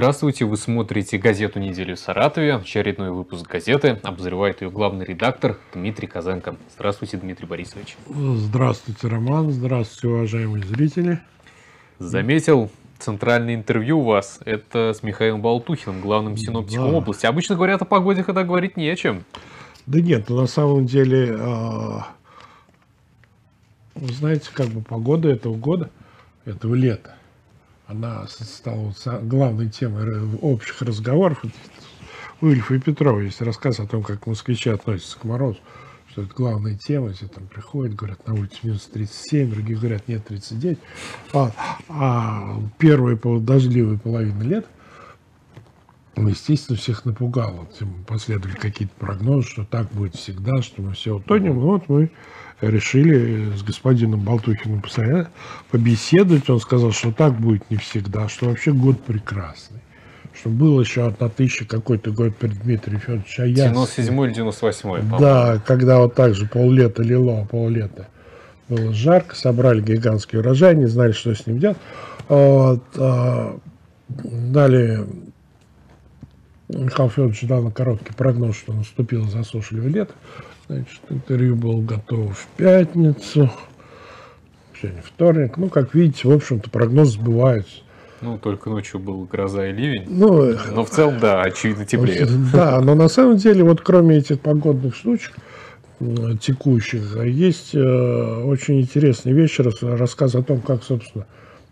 Здравствуйте, вы смотрите «Газету недели в Саратове». Очередной выпуск газеты обозревает ее главный редактор Дмитрий Козенко. Здравствуйте, Дмитрий Борисович. Здравствуйте, Роман. Здравствуйте, уважаемые зрители. Заметил центральное интервью у вас. Это с Михаилом Болтухиным, главным синоптиком области. Обычно говорят о погоде, когда говорить не о чем. Да нет, на самом деле, вы знаете, как бы погода этого года, этого лета, она стала главной темой общих разговоров. У Ильфа и Петрова есть рассказ о том, как москвичи относятся к морозу, что это главная тема. Все там приходят, говорят, на улице минус 37, другие говорят, нет, 39. А первая дождливая половина лет, естественно, всех напугала. Последовали какие-то прогнозы, что так будет всегда, что мы все утонем. Вот мы решили с господином Болтухиным побеседовать. Он сказал, что так будет не всегда, что вообще год прекрасный. Что было еще 1000 какой-то год перед Дмитрием Федоровичем Аяцким. 97 или 98. Да, когда вот так же поллета лило, поллета было жарко, собрали гигантский урожай, не знали, что с ним делать. Вот, далее Михаил Федорович дал на короткий прогноз, что наступило засушливое лето. Значит, интервью было готово в пятницу, сегодня вторник. Ну, как видите, в общем-то, прогнозы сбываются. Ну, только ночью была гроза и ливень. Ну, но в целом, да, очевидно, теплее. Да, но на самом деле, вот кроме этих погодных штучек текущих, есть очень интересные вещи. Рассказ о том, как, собственно,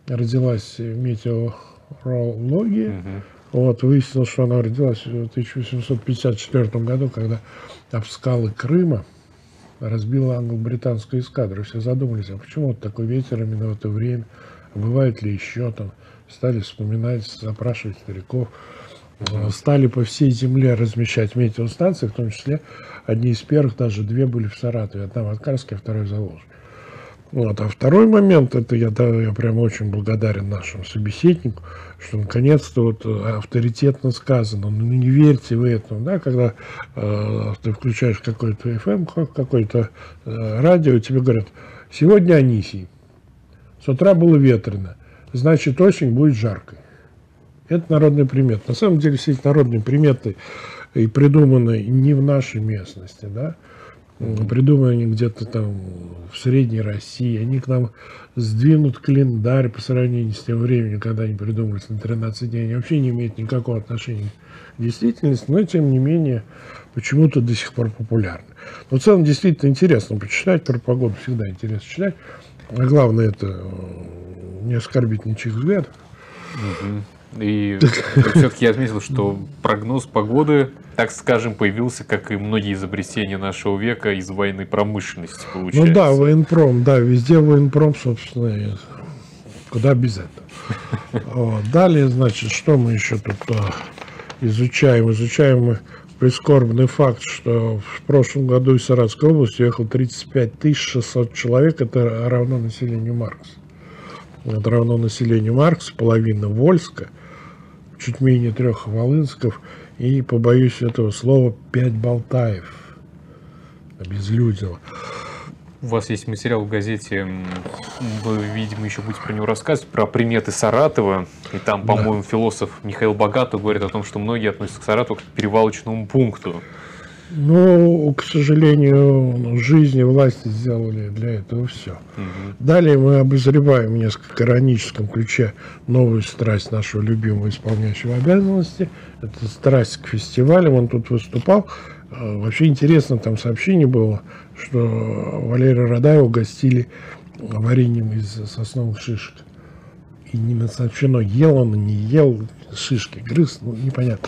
родилась метеорология. Вот, выяснилось, что она родилась в 1854 году, когда об скалы Крыма разбила англо-британскую эскадру. Все задумались, а почему вот такой ветер именно в это время? Бывает ли еще там? Стали вспоминать, запрашивать стариков. Стали по всей земле размещать метеостанции, в том числе одни из первых, даже две были в Саратове. Одна в Аткарске, а вторая в Заложке. Вот. А второй момент, это я прямо очень благодарен нашему собеседнику, что наконец-то вот авторитетно сказано, ну не верьте вы этому, да, когда ты включаешь какой-то FM, какое-то радио, тебе говорят, сегодня Анисий, с утра было ветрено, значит осень будет жаркой. Это народный примет. На самом деле все эти народные приметы и придуманы не в нашей местности, да. Придуманы они где-то там в Средней России, они к нам сдвинут календарь по сравнению с тем временем, когда они придумывались на 13 дней, они вообще не имеют никакого отношения к действительности, но тем не менее почему-то до сих пор популярны. Но в целом действительно интересно почитать, про погоду всегда интересно читать, а главное это не оскорбить ничьих взглядов. И все-таки я отметил, что прогноз погоды, так скажем, появился, как и многие изобретения нашего века, из военной промышленности, получается. Ну да, военпром, да, везде военпром, собственно, куда без этого. Далее, значит, что мы еще тут изучаем? Изучаем мы прискорбный факт, что в прошлом году из Саратовской области уехало 35 600 человек, это равно населению Маркса. Это равно населению Маркса, половина Вольска, чуть менее 3 Волынсков и, побоюсь этого слова, 5 Болтаев. Обезлюдило. У вас есть материал в газете, вы, видимо, еще будете про него рассказывать, про приметы Саратова. И там, по-моему, философ Михаил Богатов говорит о том, что многие относятся к Саратову как к перевалочному пункту. Ну, к сожалению, жизнь и власти сделали для этого все. Далее мы обозреваем в несколько ироническом ключе новую страсть нашего любимого исполняющего обязанности. Это страсть к фестивалям. Он тут выступал. Вообще интересно, там сообщение было, что Валерия Радаева угостили вареньем из сосновых шишек. И не сообщено, ел он, не ел, шишки грыз, ну, непонятно.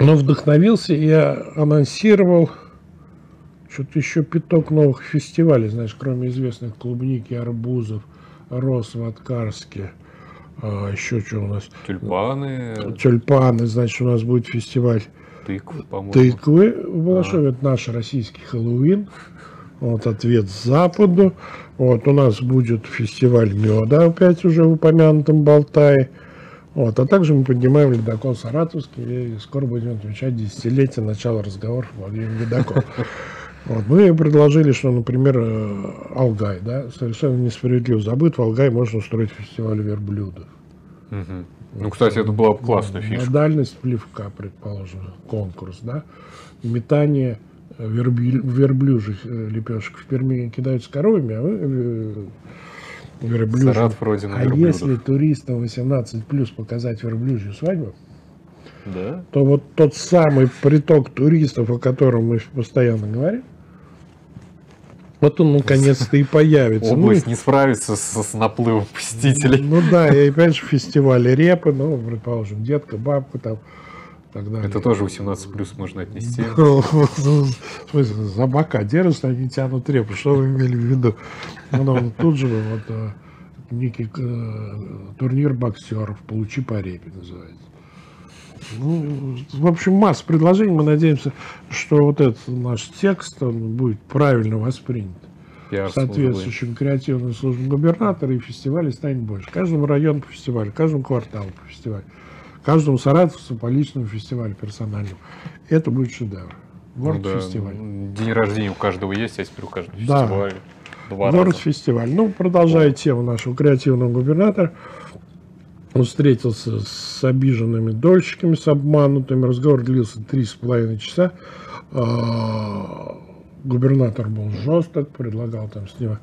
Но вдохновился и анонсировал что-то еще пяток новых фестивалей, знаешь, кроме известных клубники, арбузов, роз в Аткарске, еще что у нас? Тюльпаны. Тюльпаны, значит, у нас будет фестиваль тыквы, по-моему. Тыквы в Балашове, это наш российский Хэллоуин, вот ответ Западу. Вот у нас будет фестиваль меда, опять уже в упомянутом Болтае. Вот, а также мы поднимаем ледокол Саратовский и скоро будем отмечать десятилетие начала разговоров о ледоколе. Вот, мы предложили, что, например, Алгай, да, совершенно несправедливо забыт, в Алгай можно устроить фестиваль верблюдов. Ну, кстати, это была классная фишка. Дальность плевка, предположим, конкурс, да? Метание верблюжьих лепешек. В Перми кидаются коровами, а вы... Саратов, родина верблюдов. Если туристам 18 плюс показать верблюжью свадьбу, да? То вот тот самый приток туристов, о котором мы постоянно говорим, вот он наконец-то и появится. Область не справится с наплывом посетителей. Ну да, и опять же фестивали репы, ну, предположим, детка, бабка там. Это тоже 18 плюс можно отнести. В смысле, за бока держат, они тянут репу. Что вы имели в виду? Ну, тут же вот некий турнир боксеров «Получи по репе» называется. Ну, в общем, масса предложений. Мы надеемся, что вот этот наш текст он будет правильно воспринят соответствующим креативным службам губернатора, и фестивалей станет больше. Каждому району по фестивалю, каждому кварталу по фестивалю, каждому саратовцу по личному фестивалю персональному. Это будет шедевр. Город-фестиваль. Ну, да. День рождения у каждого есть, а теперь у каждого фестиваля. Город-фестиваль. Ну, продолжая тему нашего креативного губернатора, он встретился с обиженными дольщиками, с обманутыми. Разговор длился 3,5 часа. Губернатор был жесток, предлагал там с него,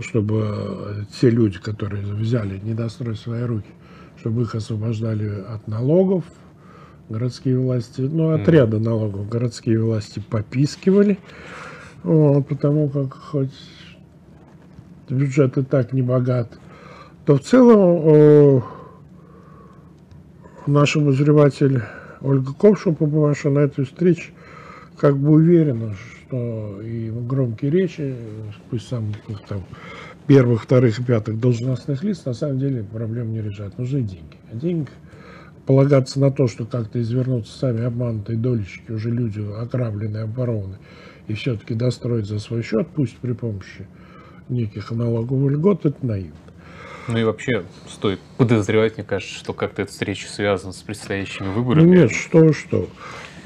чтобы те люди, которые взяли недострой в свои руки, чтобы их освобождали от налогов. Городские власти, ну, отряда налогов городские власти попискивали, потому как хоть бюджет и так не богат, то в целом наш обозреватель Ольга Копшева, побывавшая на этой встрече, как бы уверена, что и громкие речи, пусть самых там первых, вторых и пятых должностных лиц, на самом деле проблем не решают. Нужны деньги. А деньги полагаться на то, что как-то извернутся сами обманутые дольщики, уже люди ограбленные, обворованы, и все-таки достроить за свой счет, пусть при помощи неких налоговых льгот, это наивно. Ну и вообще стоит подозревать, мне кажется, что как-то эта встреча связана с предстоящими выборами. Нет, что.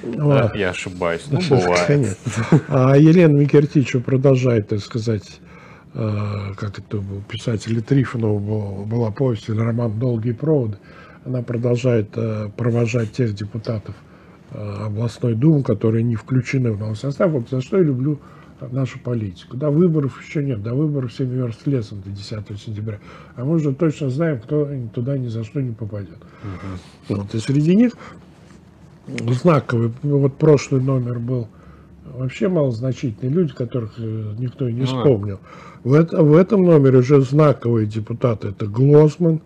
Да, я ошибаюсь, ну, бывает. А Елена Микиртичева продолжает, так сказать, как это был, писатель Трифонова была повесть или роман «Долгие проводы». Она продолжает провожать тех депутатов областной думы, которые не включены в новый состав. Вот за что я люблю нашу политику. До выборов еще нет, до выборов 7 верст лесом до 10 сентября. А мы уже точно знаем, кто туда ни за что не попадет. Вот, и среди них знаковый, вот прошлый номер был, вообще малозначительные люди, которых никто и не вспомнил. В этом номере уже знаковые депутаты. Это Глосман,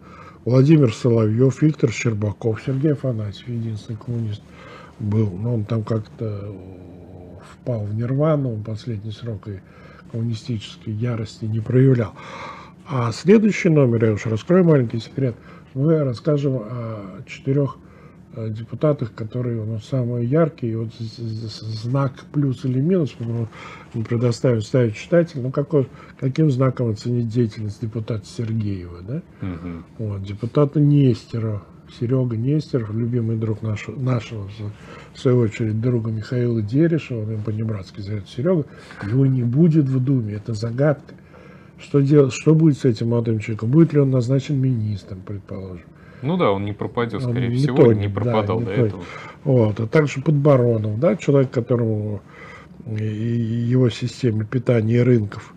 Владимир Соловьев, Виктор Щербаков, Сергей Афанасьев, единственный коммунист был. Но он там как-то впал в нирвану, он последний срок и коммунистической ярости не проявлял. А следующий номер, я уж раскрою маленький секрет, мы расскажем о 4 депутатах, которые у нас самые яркие, и вот знак плюс или минус, потому что предоставим ставить читатель, ну каким знаком оценить деятельность депутата Сергеева, да? Вот, депутата Нестерова, Серега Нестеров, любимый друг нашего, в свою очередь, друга Михаила Дерешева, он по-небратски зовет Серега, его не будет в Думе, это загадка. Что будет с этим молодым человеком? Будет ли он назначен министром, предположим? Ну да, он не пропадет, скорее всего, не пропадал до этого. Вот, а также Подбаронов, да, человек, которому и его системе питания и рынков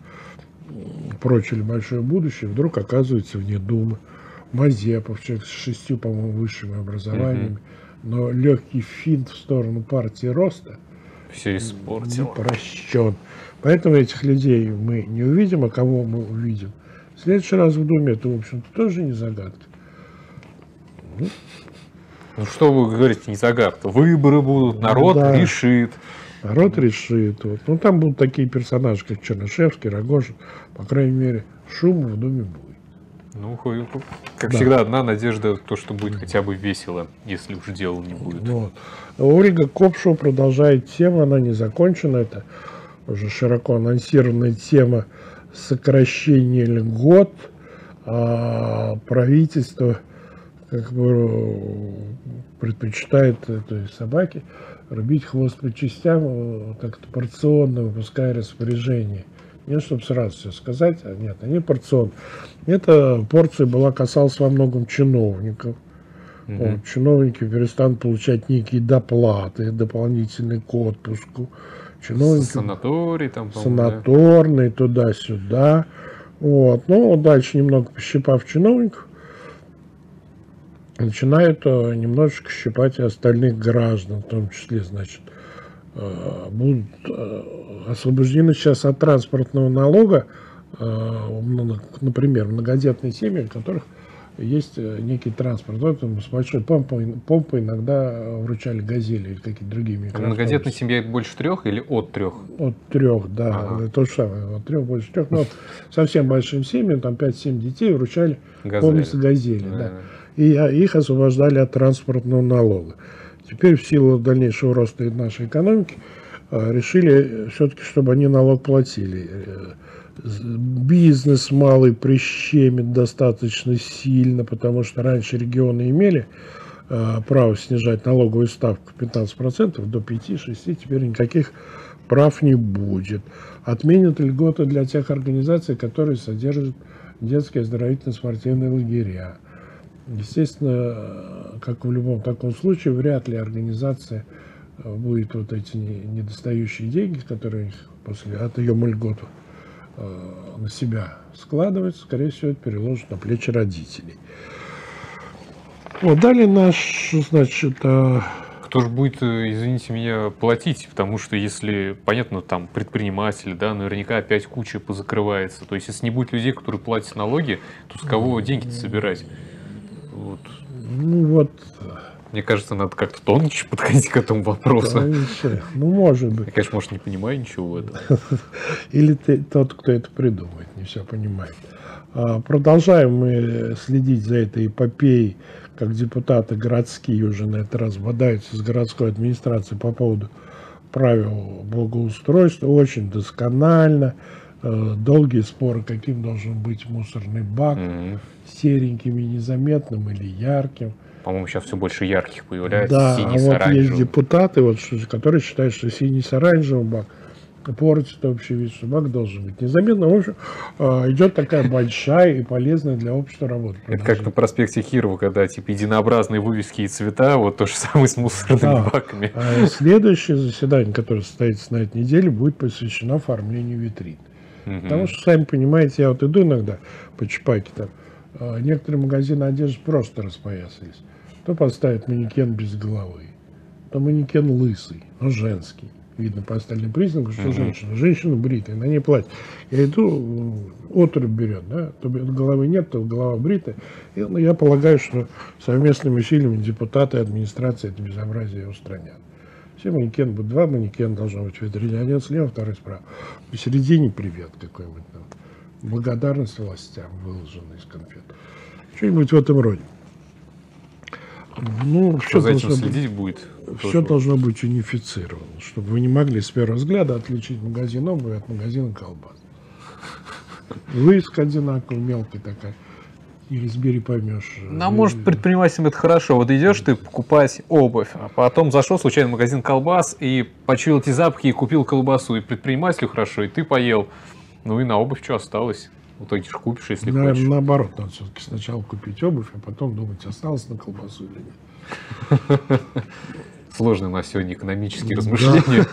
прочили большое будущее, вдруг оказывается вне Думы. Мазепов, человек с 6, по-моему, высшими образованиями, но легкий финт в сторону партии роста все испортил. Не прощен. Поэтому этих людей мы не увидим, а кого мы увидим в следующий раз в Думе, это, в общем-то, тоже не загадка. Ну что вы говорите, не загадка. Выборы будут, народ решит. Народ решит. Вот. Ну там будут такие персонажи, как Чернышевский, Рогожев. По крайней мере, шум в Думе будет. Ну, как всегда, одна надежда, то, что будет хотя бы весело, если уж дела не будет. Вот. Ольга Копшева продолжает тему, она не закончена. Это уже широко анонсированная тема сокращения льгот правительства. Как бы предпочитает этой собаке рубить хвост по частям, как-то порционно выпуская распоряжение. Не, чтобы сразу все сказать, а нет, они порционно. Эта порция была касалась во многом чиновников, Чиновники перестанут получать некие доплаты, дополнительные к отпуску. Чиновники, санаторий, там, санаторный, да? Туда-сюда. Вот. Ну, дальше, немного пощипав чиновников, начинают немножечко щипать и остальных граждан, в том числе, значит, будут освобождены сейчас от транспортного налога, например, многодетные семьи, у которых есть некий транспорт. Вот с большой помпой иногда вручали газели или какие-то другие микроавтобусы. Многодетная семья — это больше 3 или от 3? От 3, да. Ага. То же самое. От 3 больше 3. Но совсем большим семьям, там 5-7 детей, вручали полностью газели. Да. И их освобождали от транспортного налога. Теперь в силу дальнейшего роста нашей экономики решили все-таки, чтобы они налог платили. Бизнес малый прищемит достаточно сильно, потому что раньше регионы имели право снижать налоговую ставку 15% до 5-6%, теперь никаких прав не будет. Отменят льготы для тех организаций, которые содержат детские оздоровительно-спортивные лагеря. Естественно, как в любом таком случае, вряд ли организация будет вот эти недостающие деньги, которые после от её льготы на себя складывается, скорее всего, это переложит на плечи родителей. Вот, далее наш, значит... Кто же будет, извините меня, платить? Потому что если, понятно, там предприниматели, да, наверняка опять куча позакрывается. То есть, если не будет людей, которые платят налоги, то с кого деньги-то собирать? Вот. Ну вот... Мне кажется, надо как-то тоньше подходить к этому вопросу. Да, ну, может быть. Я, конечно, может, не понимаю ничего в этом. Или ты тот, кто это придумает, не все понимает. Продолжаем мы следить за этой эпопеей, как депутаты городские уже на этот раз бодаются с городской администрацией по поводу правил благоустройства. Очень досконально. Долгие споры, каким должен быть мусорный бак, сереньким и незаметным или ярким. По-моему, сейчас все больше ярких появляется. Да, синий, а вот оранжевым. Есть депутаты, вот, которые считают, что синий с оранжевым бак портит общий вид, что бак должен быть незаметно. В общем, идет такая большая и полезная для общества работа. Это как на проспекте Кирова, когда типа единообразные вывески и цвета, вот то же самое с мусорными баками. Следующее заседание, которое состоится на этой неделе, будет посвящено оформлению витрин. Потому что, сами понимаете, я вот иду иногда по Чапаке, там некоторые магазины одежды просто распоясались. То поставят манекен без головы, то манекен лысый, но женский. Видно по остальным признакам, что женщина. Женщина бритая, на ней платье. Я иду, отрубь берет, да? То головы нет, то голова бритая. И, ну, я полагаю, что совместными усилиями депутаты и администрации это безобразие устранят. Все манекены будут. Два манекена должно быть в витрине. Один слева, второй справа. Посередине привет какой-нибудь там. Благодарность властям, выложенная из конфет. Что-нибудь в этом роде. Ну, все должно следить будет. Все должно быть унифицировано, чтобы вы не могли с первого взгляда отличить магазин обуви от магазина колбас. Вывеска одинаковая, мелкая такая. И разбери, поймешь. Ну, может, предпринимателям это хорошо. Вот идешь ты покупать обувь, а потом зашел случайно в магазин колбас и почуял эти запахи и купил колбасу. И предпринимателю хорошо, и ты поел. Ну и на обувь что осталось? В итоге же купишь, если хочешь. Наоборот, надо все-таки сначала купить обувь, а потом думать, осталось на колбасу или нет. Сложные у нас сегодня экономические размышления.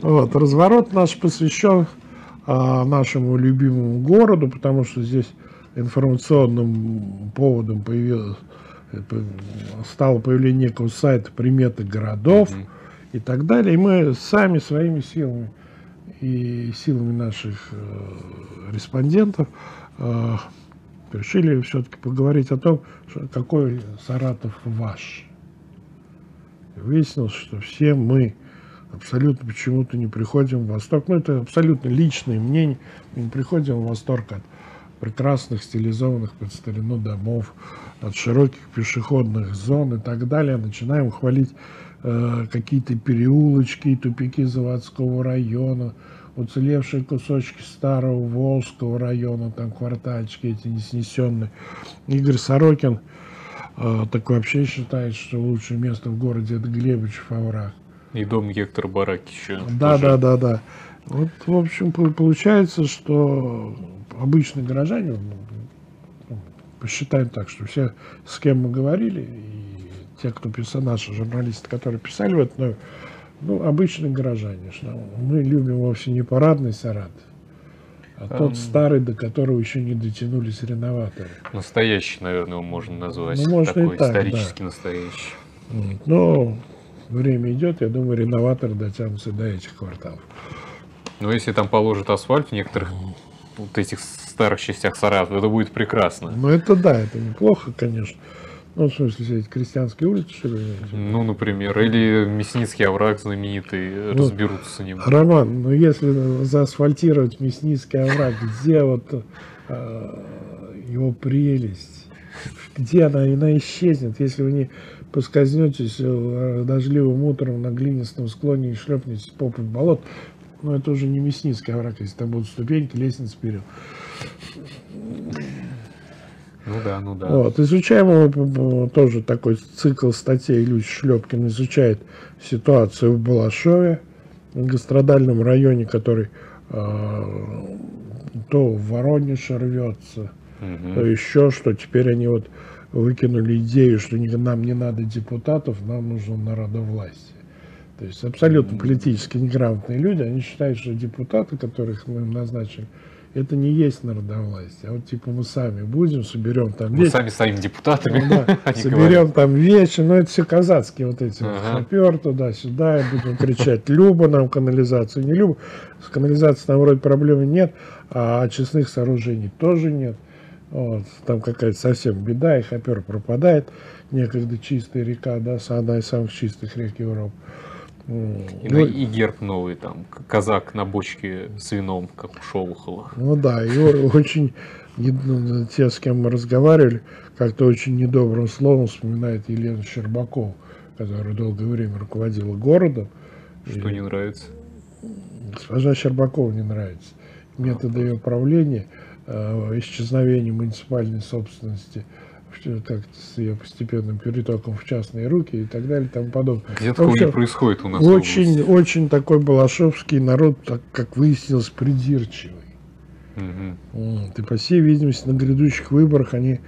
Вот, разворот наш посвящен нашему любимому городу, потому что здесь информационным поводом стало появление некого сайта приметы городов и так далее. И мы сами своими силами и силами наших респондентов решили все-таки поговорить о том, какой Саратов ваш. И выяснилось, что все мы абсолютно почему-то не приходим в восторг. Ну, это абсолютно личное мнение. Мы не приходим в восторг от прекрасных стилизованных под старину домов, от широких пешеходных зон и так далее. Начинаем хвалить какие-то переулочки и тупики заводского района, уцелевшие кусочки старого Волжского района, там квартальчики эти неснесенные. Игорь Сорокин так вообще считает, что лучшее место в городе — это Глебычев овраг. И дом Гектора Бараки еще. Да. Вот, в общем, получается, что обычные горожане, посчитаем так, что все, с кем мы говорили, и те, кто писал, наши журналисты, которые писали в этом, ну, обычные горожане, что мы любим вовсе не парадный Саратов, а тот старый, до которого еще не дотянулись реноваторы. Настоящий, наверное, его можно назвать. Ну, можно такой, и так, исторически да. Настоящий. Но время идет, я думаю, реноваторы дотянутся до этих кварталов. Но если там положат асфальт в некоторых вот этих старых частях Саратова, это будет прекрасно. Ну, это да, это неплохо, конечно. Ну, в смысле, все эти крестьянские улицы, что ли? Ну, например, или Мясницкий овраг знаменитый, ну, разберутся с ним. Роман, ну, если заасфальтировать Мясницкий овраг, где вот его прелесть, где она исчезнет, если вы не поскользнетесь дождливым утром на глинистом склоне и шлепнетесь попой в болото, ну, это уже не Мясницкий овраг, если там будут ступеньки, лестница вперед. Ну да, ну да. Вот, изучаем тоже такой цикл статей. Люси Шлепкин изучает ситуацию в Балашове, в гастродальном районе, который то в Воронеж рвется, то еще что. Теперь они вот выкинули идею, что нам не надо депутатов, нам нужно народовластие. То есть абсолютно политически неграмотные люди, они считают, что депутаты, которых мы им назначили, это не есть народовластие, а вот типа мы сами будем, соберем там вещи. Мы сами станем депутатами. Ну, да, соберем там вещи, но это все казацкие вот эти хопер туда-сюда, будем кричать, Люба нам канализацию, не Люба. С канализацией там вроде проблемы нет, а очистных сооружений тоже нет. Вот, там какая-то совсем беда, и хопер пропадает. Некогда чистая река, да, одна из самых чистых рек Европы. И, ну, и герб новый там, казак на бочке с вином, как у Шолохова. Ну да, и очень, те, с кем мы разговаривали, как-то очень недобрым словом вспоминает Елену Щербакову, которая долгое время руководила городом. Что не нравится? Госпожа Щербакова не нравится. Методы ее правления, исчезновение муниципальной собственности, как с ее постепенным перетоком в частные руки и так далее, тому подобное. Где такого не происходит у нас? Очень, очень такой балашовский народ, так как выяснилось, придирчивый. Вот, и по всей видимости на грядущих выборах они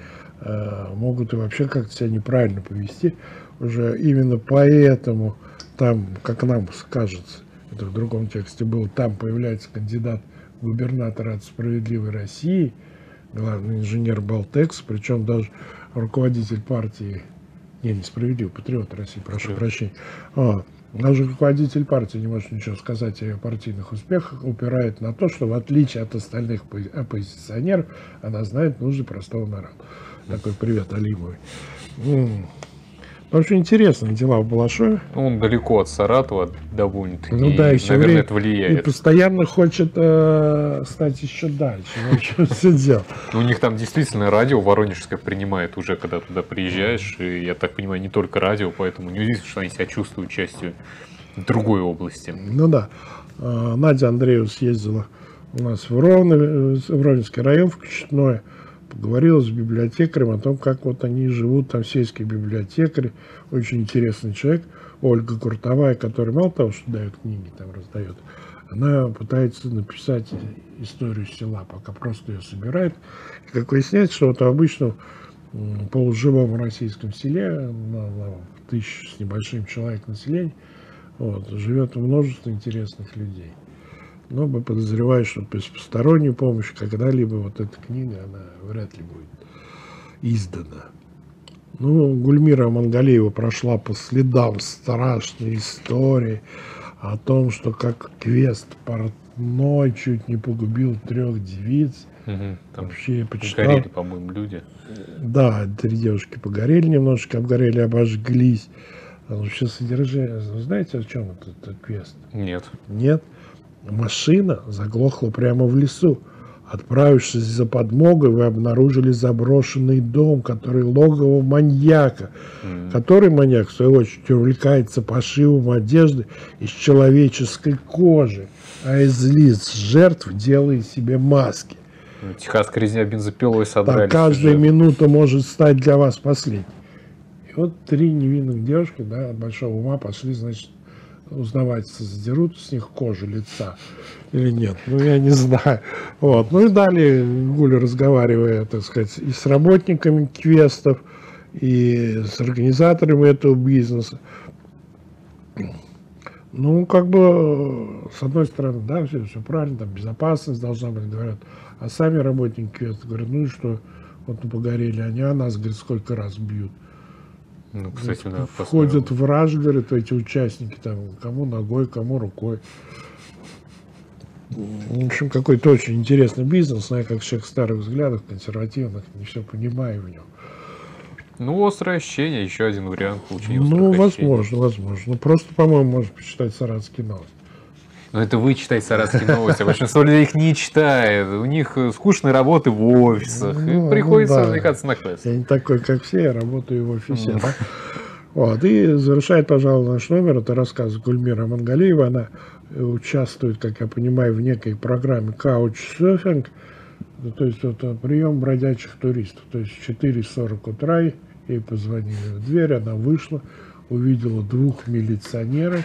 могут и вообще как-то себя неправильно повести. Уже именно поэтому там, как нам кажется, это в другом тексте было, там появляется кандидат в губернатора от «Справедливой России», главный инженер Балтекс, причем даже руководитель партии, несправедливый, патриот России, прошу прощения, даже руководитель партии не может ничего сказать о ее партийных успехах, упирает на то, что в отличие от остальных оппозиционеров, она знает нужды простого народа. Такой привет Алимовой. Очень интересные дела в Балашове. Он далеко от Саратова довольно-таки, ну, да, наверное, это влияет. И постоянно хочет стать еще дальше. У них там действительно радио воронежское принимает уже, когда туда приезжаешь. И, я так понимаю, не только радио, поэтому неудивительно, что они себя чувствуют частью другой области. Ну да. Надя Андреев съездила у нас в Ровненский район, в Кочетное. Поговорила с библиотекарем о том, как вот они живут, там сельские библиотекари, очень интересный человек, Ольга Куртовая, которая мало того, что дает книги, там раздает, она пытается написать историю села, пока просто ее собирает. И как выясняется, что вот в обычном полуживом российском селе, на 1000 с небольшим человек населения, вот, живет множество интересных людей. Но мы подозреваем, что без посторонней помощи когда-либо вот эта книга, она вряд ли будет издана. Ну, Гульмира Мангалиева прошла по следам страшной истории о том, что как квест портной чуть не погубил 3 девиц. Там вообще я почитал. Погорели, по-моему, люди. Да, 3 девушки погорели немножко, обгорели, обожглись. Вообще содержание... Знаете, о чем этот квест? Нет. Нет? Машина заглохла прямо в лесу. Отправившись за подмогой, вы обнаружили заброшенный дом, который логово маньяка, который маньяк, в свою очередь, увлекается пошивом одежды из человеческой кожи, а из лиц жертв делает себе маски. Техасская резня бензопилой содрали. Да, каждая минута может стать для вас последней. И вот 3 невинных девушки, да, от большого ума пошли, значит, узнавать, сдерут с них кожу лица или нет. Ну, я не знаю. Вот. Ну и далее Гуля, разговаривая, так сказать, и с работниками квестов, и с организаторами этого бизнеса. Ну, как бы, с одной стороны, да, все правильно, там безопасность должна быть, говорят. А сами работники квеста говорят, ну и что, вот мы погорели, они о нас, говорят, сколько раз бьют. Ну, кстати, да, входят в раж, говорят, эти участники, там, кому ногой, кому рукой. В общем, какой-то очень интересный бизнес, я как человек старых взглядов, консервативных, не все понимаю в нем. Ну, острое ощущение, еще один вариант получения острых ощущений. Ну, возможно, возможно. Ну, просто, по-моему, можно почитать саратовские новости. Но это вы читаете саратовские новости, а большинство людей их не читает. У них скучные работы в офисах, ну, и приходится, ну, да, развлекаться на квест. Я не такой, как все, я работаю в офисе. Да? Вот. И завершает, пожалуй, наш номер, это рассказ Гульмира Мангалиева. Она участвует, как я понимаю, в некой программе «Couchsurfing», то есть это прием бродячих туристов. То есть в 4:40 утра ей позвонили в дверь, она вышла, увидела двух милиционеров,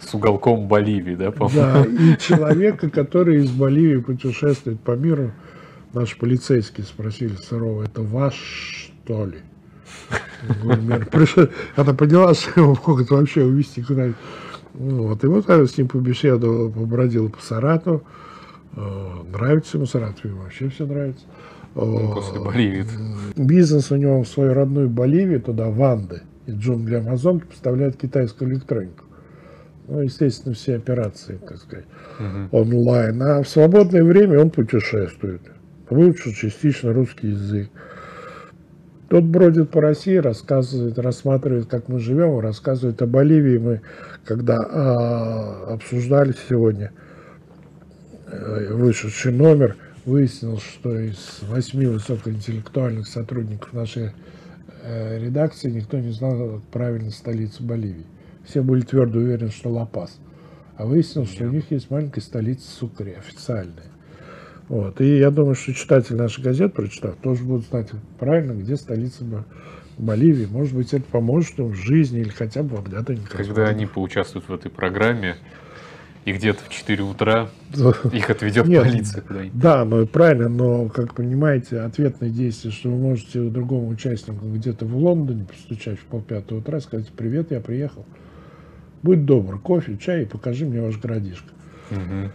с уголком Боливии, да, по-моему? Да, и человека, который из Боливии путешествует по миру, наши полицейские спросили Сырова, это ваш, что ли? Она поняла, что его могут вообще увезти куда-нибудь. Вот, и вот она с ним побеседовала, побродила по Саратову. Нравится ему Саратов, ему вообще все нравится. После Боливии. Бизнес у него в свою родную Боливию, туда, в Анды и джунгли Амазонки, поставляет китайскую электронику. Ну, естественно, все операции, так сказать, онлайн. А в свободное время он путешествует. Выучил частично русский язык. Тот бродит по России, рассказывает, рассматривает, как мы живем, рассказывает о Боливии. Мы, когда обсуждали сегодня вышедший номер, выяснилось, что из 8 высокоинтеллектуальных сотрудников нашей редакции никто не знал правильно столицу Боливии. Все были твердо уверены, что Ла-Пас. А выяснилось, что у них есть маленькая столица Сукре, официальная. Вот. И я думаю, что читатели нашей газеты, прочитав, тоже будут знать правильно, где столица Боливии. Может быть, это поможет им в жизни или хотя бы в отгадывании. Когда они поучаствуют в этой программе, и где-то в 4 утра их отведет полиция куда-нибудь. Да, ну правильно, но, как понимаете, ответное действие, что вы можете другому участнику где-то в Лондоне постучать в 4:30 утра, сказать: «Привет, я приехал. Будь добр, кофе, чай, и покажи мне ваш городишко». Угу.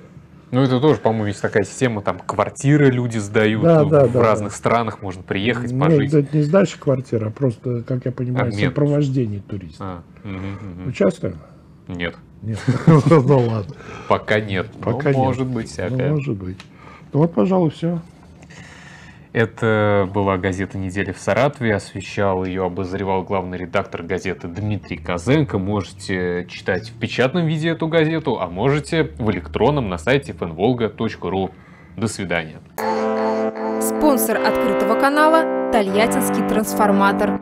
Ну, это тоже, по-моему, есть такая система, там квартиры люди сдают, да, ну, да, в разных странах можно приехать, пожить. Нет, это не сдача квартиры, а просто, как я понимаю, сопровождение туристов. Участвуем? Нет. Нет, ну ладно. Пока нет, пока может быть всякое. Может быть. Ну вот, пожалуй, все. Это была газета «Недели в Саратове». Освещал ее, обозревал главный редактор газеты Дмитрий Козенко. Можете читать в печатном виде эту газету, а можете в электронном на сайте fn-volga.ru. До свидания. Спонсор открытого канала – Тольяттинский трансформатор.